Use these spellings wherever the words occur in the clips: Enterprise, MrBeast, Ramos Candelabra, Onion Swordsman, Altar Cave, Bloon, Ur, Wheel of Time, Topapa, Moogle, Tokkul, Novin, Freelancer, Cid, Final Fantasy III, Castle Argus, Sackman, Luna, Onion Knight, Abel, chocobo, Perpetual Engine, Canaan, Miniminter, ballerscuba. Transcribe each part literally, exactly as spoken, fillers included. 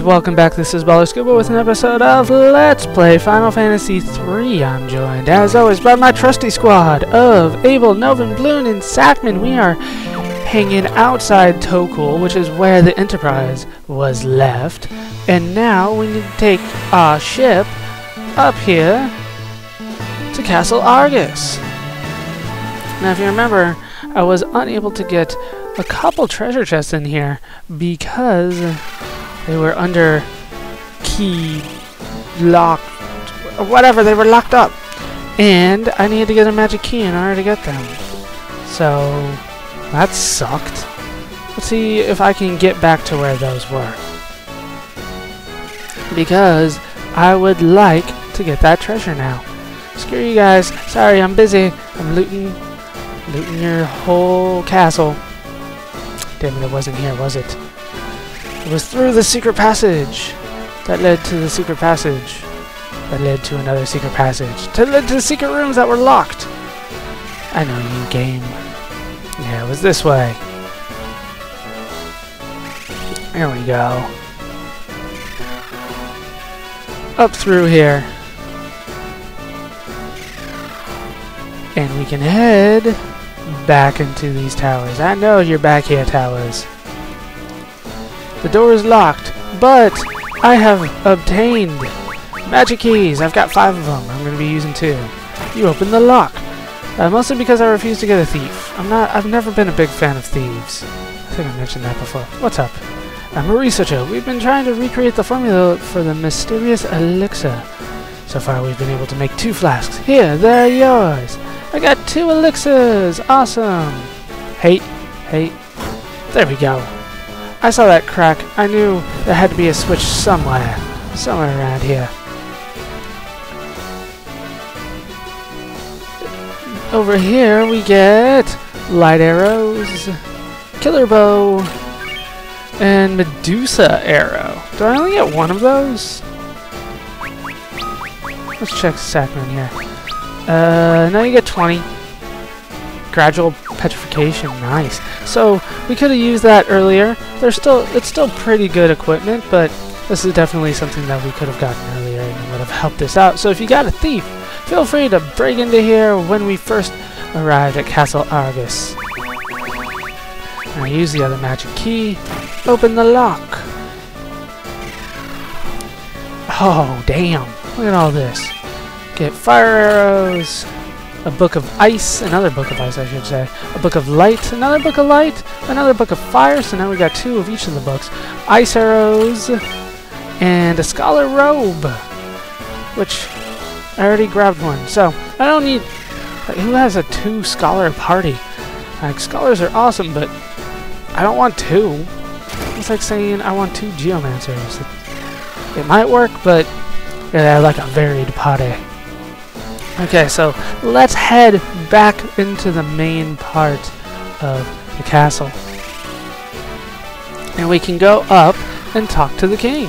And welcome back, this is ballerscuba with an episode of Let's Play Final Fantasy three. I'm joined, as always, by my trusty squad of Abel, Novin, Bloon, and Sackman. We are hanging outside Tokkul, which is where the Enterprise was left. And now we need to take our ship up here to Castle Argus. Now, if you remember, I was unable to get a couple treasure chests in here because they were under key locked, whatever, they were locked up. And I needed to get a magic key in order to get them. So that sucked. Let's see if I can get back to where those were, because I would like to get that treasure now. Screw you guys. Sorry, I'm busy. I'm looting, looting your whole castle. Damn it, it wasn't here, was it? It was through the secret passage that led to the secret passage that led to another secret passage that led to the secret rooms that were locked. I know you, game. Yeah, it was this way. Here we go. Up through here. And we can head back into these towers. I know you're back here, towers. The door is locked, but I have obtained magic keys. I've got five of them. I'm going to be using two. You open the lock. Uh, mostly because I refuse to get a thief. I'm not. I've never been a big fan of thieves. I think I mentioned that before. What's up? I'm a researcher. We've been trying to recreate the formula for the mysterious elixir. So far, we've been able to make two flasks. Here, they're yours. I got two elixirs. Awesome. Hate, hate. There we go. I saw that crack. I knew there had to be a switch somewhere. Somewhere around here. Over here we get light arrows, killer bow, and Medusa arrow. Do I only get one of those? Let's check Sackman here. Uh, now you get twenty. Gradual petrification, nice. So we could have used that earlier. There's still, it's still pretty good equipment, but this is definitely something that we could have gotten earlier and would have helped us out. So if you got a thief, feel free to break into here when we first arrived at Castle Argus. Now use the other magic key. Open the lock. Oh damn! Look at all this. Get fire arrows. A book of ice, another book of ice I should say, a book of light, another book of light, another book of fire, so now we got two of each of the books. Ice arrows, and a scholar robe, which I already grabbed one, so I don't need, like, who has a two scholar party? Like, scholars are awesome, but I don't want two. It's like saying I want two geomancers. It, it might work, but yeah, I like a varied party. Okay, so let's head back into the main part of the castle. And we can go up and talk to the king.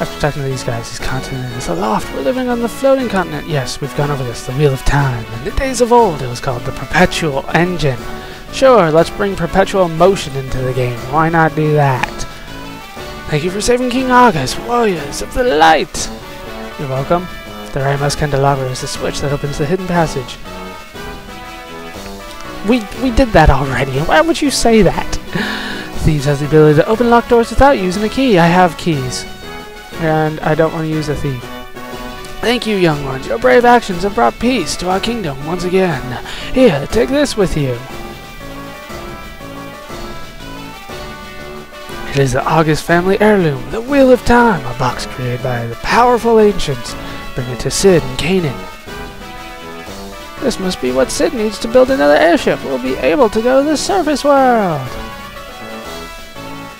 After talking to these guys, this continent is aloft. We're living on the floating continent. Yes, we've gone over this. The Wheel of Time. In the days of old, it was called the Perpetual Engine. Sure, let's bring perpetual motion into the game. Why not do that? Thank you for saving King Argus, warriors of the light. You're welcome. The Ramos Candelabra is the switch that opens the hidden passage. We we did that already. Why would you say that? Thieves has the ability to open locked doors without using a key. I have keys. And I don't want to use a thief. Thank you, young ones. Your brave actions have brought peace to our kingdom once again. Here, take this with you. It is the Argus family heirloom, the Wheel of Time, a box created by the powerful ancients. Bring it to Cid and Canaan. This must be what Cid needs to build another airship. We'll be able to go to the surface world.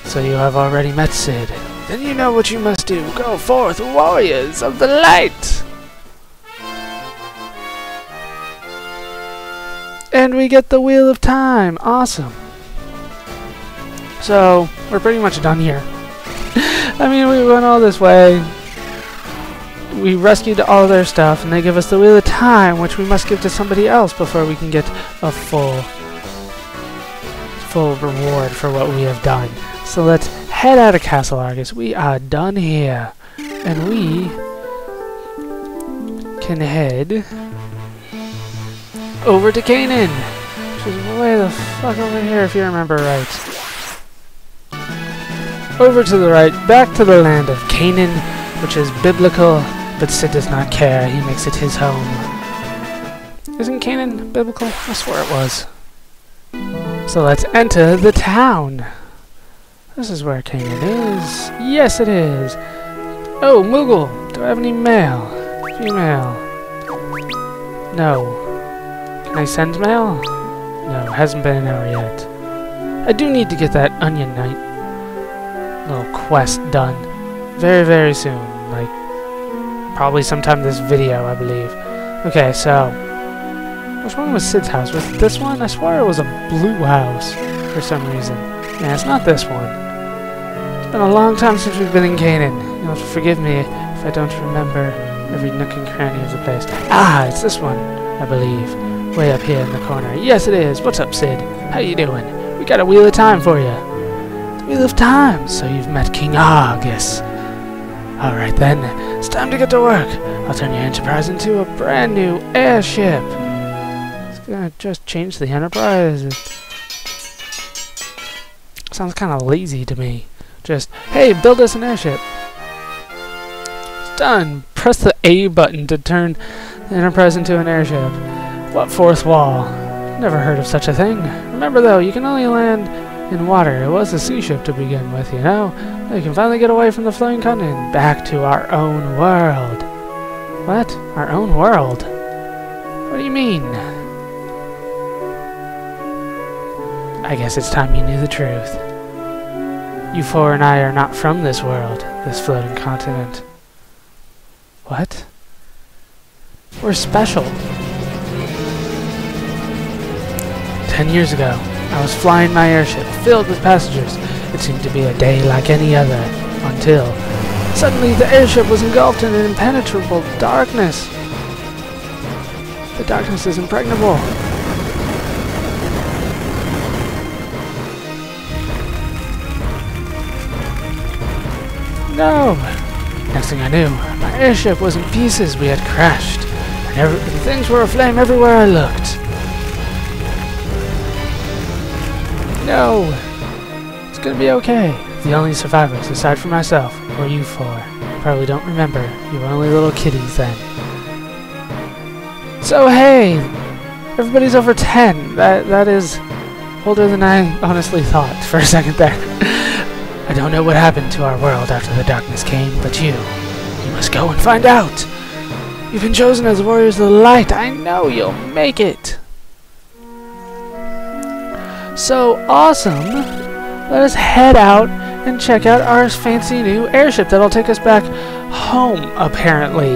So you have already met Cid. Then you know what you must do. Go forth, warriors of the light! And we get the Wheel of Time. Awesome. So, we're pretty much done here. I mean, we went all this way. We rescued all their stuff, and they give us the Wheel of Time, which we must give to somebody else before we can get a full, full reward for what we have done. So let's head out of Castle Argus. We are done here. And we can head over to Canaan, which is way the fuck over here if you remember right. Over to the right, back to the land of Canaan, which is biblical, but Cid does not care. He makes it his home. Isn't Canaan biblical? I swear it was. So let's enter the town. This is where Canaan is. Yes, it is. Oh, Moogle! Do I have any mail? Female. No. Can I send mail? No, hasn't been an hour yet. I do need to get that Onion Knight little quest done very, very soon. Like, probably sometime this video, I believe. Okay, so... which one was Cid's house? Was it this one? I swear it was a blue house for some reason. Yeah, it's not this one. It's been a long time since we've been in Canaan. You'll have to forgive me if I don't remember every nook and cranny of the place. Ah, it's this one, I believe. Way up here in the corner. Yes, it is. What's up, Cid? How you doing? We got a Wheel of Time for you. Wheel of Time! So you've met King Argus. Alright then, it's time to get to work. I'll turn your Enterprise into a brand new airship. It's gonna just change the Enterprise. It sounds kinda lazy to me. Just, hey, build us an airship. It's done. Press the A button to turn the Enterprise into an airship. What fourth wall? Never heard of such a thing. Remember, though, you can only land in water. It was a sea ship to begin with, you know? Now you can finally get away from the floating continent. Back to our own world. What? Our own world? What do you mean? I guess it's time you knew the truth. You four and I are not from this world, this floating continent. What? We're special. Ten years ago, I was flying my airship, filled with passengers. It seemed to be a day like any other, until... suddenly the airship was engulfed in an impenetrable darkness. The darkness is impregnable. No! Next thing I knew, my airship was in pieces. We had crashed, and every things were aflame everywhere I looked. No! It's gonna be okay. The only survivors, aside from myself, were you four. Probably don't remember. You were only little kitties then. So hey! Everybody's over ten. That that is older than I honestly thought for a second there. I don't know what happened to our world after the darkness came, but you, you must go and find out. You've been chosen as warriors of the light. I know you'll make it. So awesome. Let us head out and check out our fancy new airship that'll take us back home, apparently.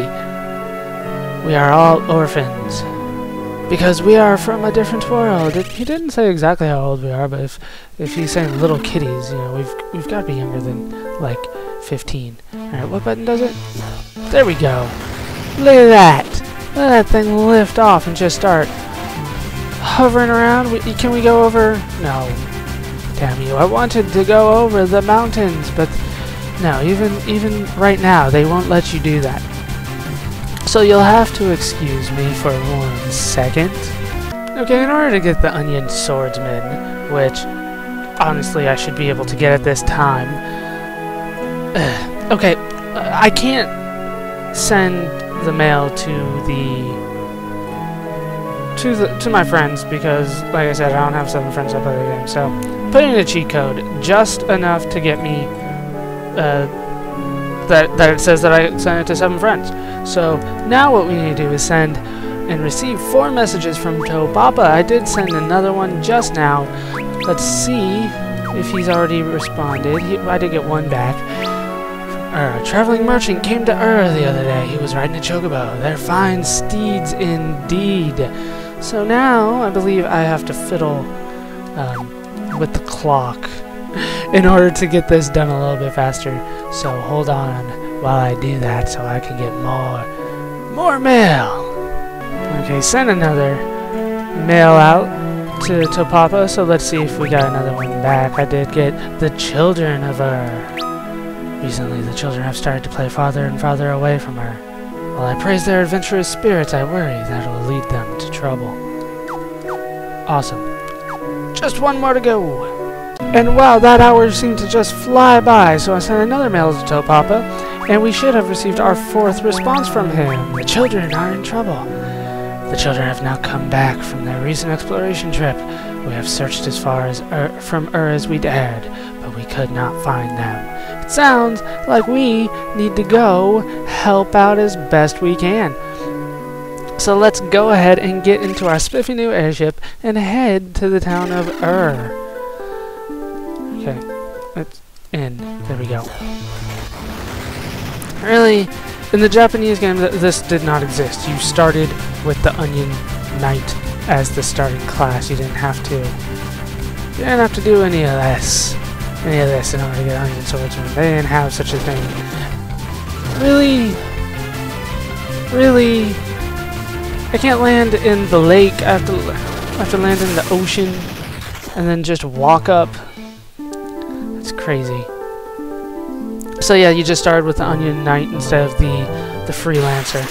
We are all orphans. Because we are from a different world. It, he didn't say exactly how old we are, but if if he's saying little kitties, you know, we've we've got to be younger than like fifteen. All right, what button does it? There we go. Look at that. Let that thing lift off and just start hovering around. We, can we go over? No. Damn you! I wanted to go over the mountains, but no. Even even right now, they won't let you do that. So you'll have to excuse me for one second. Okay, in order to get the Onion Swordsman, which honestly I should be able to get at this time. Ugh. Okay, uh, I can't send the mail to the to the to my friends because, like I said, I don't have seven friends I play the game. So put in a cheat code just enough to get me uh, that that it says that I sent it to seven friends. So now what we need to do is send and receive four messages from Topapa. I did send another one just now. Let's see if he's already responded. He, I did get one back. Ur, a traveling merchant came to Ur the other day. He was riding a chocobo. They're fine steeds indeed. So now I believe I have to fiddle um, with the clock in order to get this done a little bit faster. So hold on while I do that, so I can get more, more mail. Okay, send another mail out to Topapa, so let's see if we got another one back. I did get the Children of Ur. Recently, the children have started to play farther and farther away from Ur. While I praise their adventurous spirits, I worry that will lead them to trouble. Awesome. Just one more to go. And wow, that hour seemed to just fly by, so I sent another mail to Topapa, and we should have received our fourth response from him. The children are in trouble. The children have now come back from their recent exploration trip. We have searched as far as Ur, from Ur as we dared, but we could not find them. It sounds like we need to go help out as best we can. So let's go ahead and get into our spiffy new airship and head to the town of Ur. Okay, let's end. There we go. Really? In the Japanese game, th this did not exist. You started with the Onion Knight as the starting class. You didn't have to. You didn't have to do any of this, any of this in order to get Onion Swordsman. They didn't have such a thing. Really, really, I can't land in the lake. I have to, I have to land in the ocean, and then just walk up. It's crazy. So yeah, you just started with the Onion Knight instead of the, the Freelancer.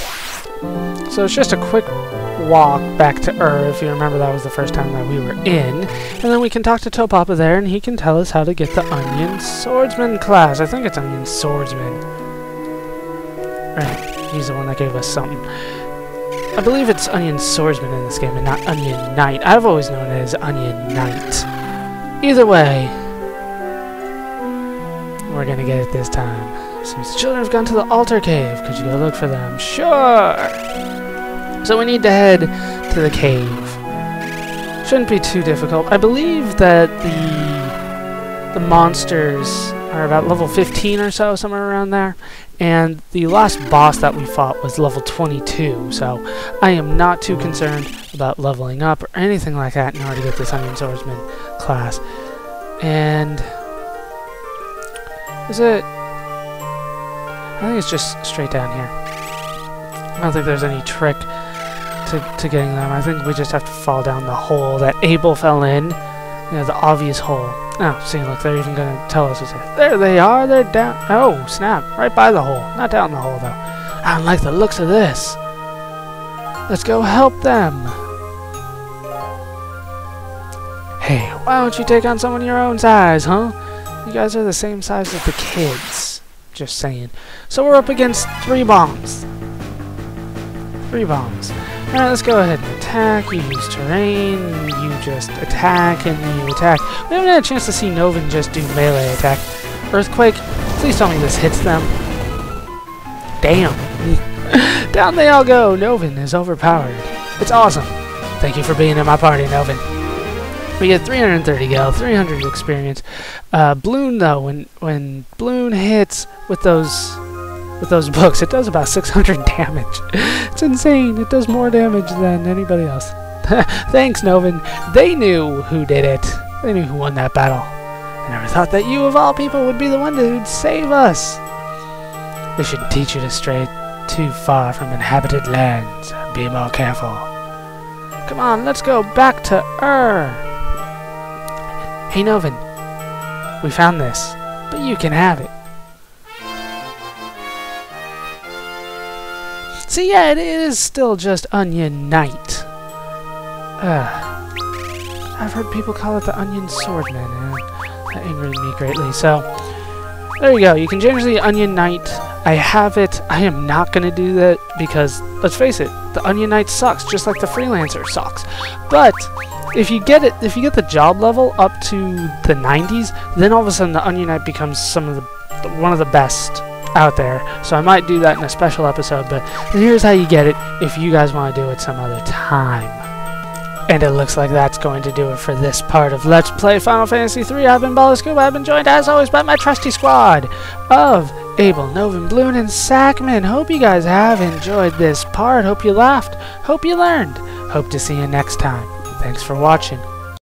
So it's just a quick walk back to Ur, if you remember that was the first time that we were in. And then we can talk to Topapa there, and he can tell us how to get the Onion Swordsman class. I think it's Onion Swordsman. Right, he's the one that gave us something. I believe it's Onion Swordsman in this game and not Onion Knight. I've always known it as Onion Knight. Either way, we're gonna get it this time. Since the children have gone to the altar cave, could you go look for them? Sure! So we need to head to the cave. Shouldn't be too difficult. I believe that the, the monsters are about level fifteen or so, somewhere around there. And the last boss that we fought was level twenty-two, so I am not too concerned about leveling up or anything like that in order to get this Onion Swordsman class. And is it? I think it's just straight down here. I don't think there's any trick to, to getting them. I think we just have to fall down the hole that Abel fell in. You know, the obvious hole. Oh, see, look, they're even going to tell us what's there. There they are, they're down. Oh, snap, right by the hole. Not down the hole, though. I don't like the looks of this. Let's go help them. Hey, why don't you take on someone your own size, huh? You guys are the same size as the kids. Just saying. So we're up against three bombs. Three bombs. Alright, let's go ahead and attack. You use terrain. You just attack and you attack. We haven't had a chance to see Novin just do melee attack. Earthquake. Please tell me this hits them. Damn. Down they all go. Novin is overpowered. It's awesome. Thank you for being in my party, Novin. We get three hundred thirty gel, three hundred experience. Uh, Bloon though, when when Bloon hits with those with those books, it does about six hundred damage. It's insane. It does more damage than anybody else. Thanks, Novin. They knew who did it. They knew who won that battle. I never thought that you, of all people, would be the one who'd save us. We should teach you to stray too far from inhabited lands. Be more careful. Come on, let's go back to Ur. Hey Novin, we found this, but you can have it. See, yeah, it is still just Onion Knight. Uh, I've heard people call it the Onion Swordsman, and that angered me greatly. So, there you go. You can change the Onion Knight. I have it. I am not going to do that because, let's face it, the Onion Knight sucks, just like the Freelancer sucks. But if you get it, if you get the job level up to the nineties, then all of a sudden the Onion Knight becomes some of the one of the best out there. So I might do that in a special episode, but here's how you get it if you guys want to do it some other time. And it looks like that's going to do it for this part of Let's Play Final Fantasy three. I've been ballerscuba. I've been joined as always by my trusty squad of Abel, Novin, Bloon, and Sackman. Hope you guys have enjoyed this part. Hope you laughed. Hope you learned. Hope to see you next time. Thanks for watching.